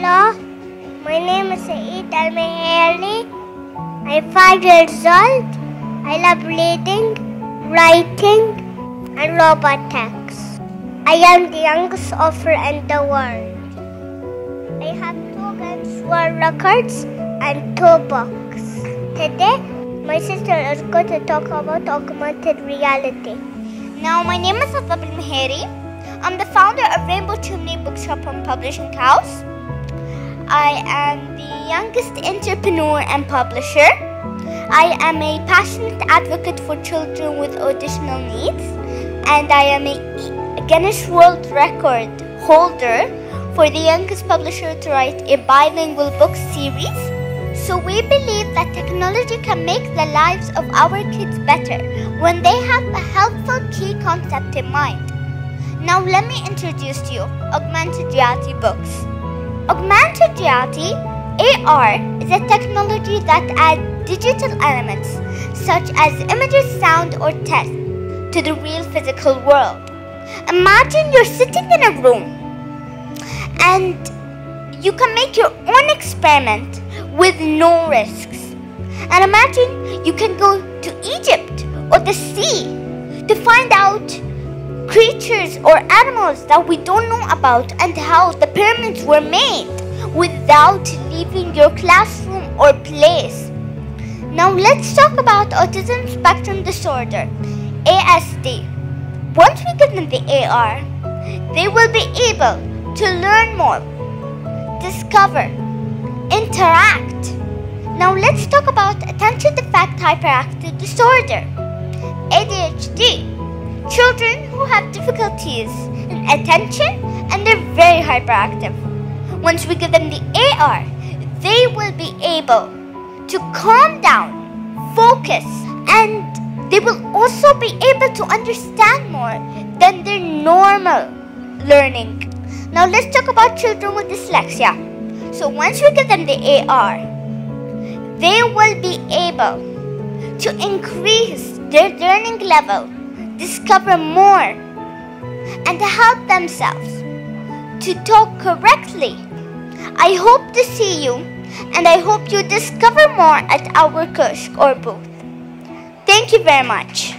Hello, my name is Saeed AlMheiri. I'm 5 years old. I love reading, writing, and robotics. I am the youngest author in the world. I have 2 Guinness World Records and 2 books. Today, my sister is going to talk about augmented reality. Now, my name is Saeed AlMheiri. I'm the founder of Rainbow Chimney Bookshop and Publishing House. I am the youngest entrepreneur and publisher. I am a passionate advocate for children with auditional needs, and I am a Guinness World Record holder for the youngest publisher to write a bilingual book series. So we believe that technology can make the lives of our kids better when they have a helpful key concept in mind. Now let me introduce to you augmented reality books. Augmented reality, AR, is a technology that adds digital elements such as images, sound, or text to the real physical world. Imagine you're sitting in a room and you can make your own experiment with no risks. And imagine you can go to Egypt or the sea to find out creatures or animals that we don't know about and how the pyramids were made without leaving your classroom or place. Now let's talk about Autism Spectrum Disorder, ASD. Once we give them the AR, they will be able to learn more, discover, interact. Now let's talk about attention deficit hyperactive disorder, ADHD. Children who have difficulties in attention and they're very hyperactive. Once we give them the AR, they will be able to calm down, focus, and they will also be able to understand more than their normal learning. Now let's talk about children with dyslexia. So once we give them the AR, they will be able to increase their learning level, discover more, and help themselves to talk correctly. I hope to see you, and I hope you discover more at our kiosk or booth. Thank you very much.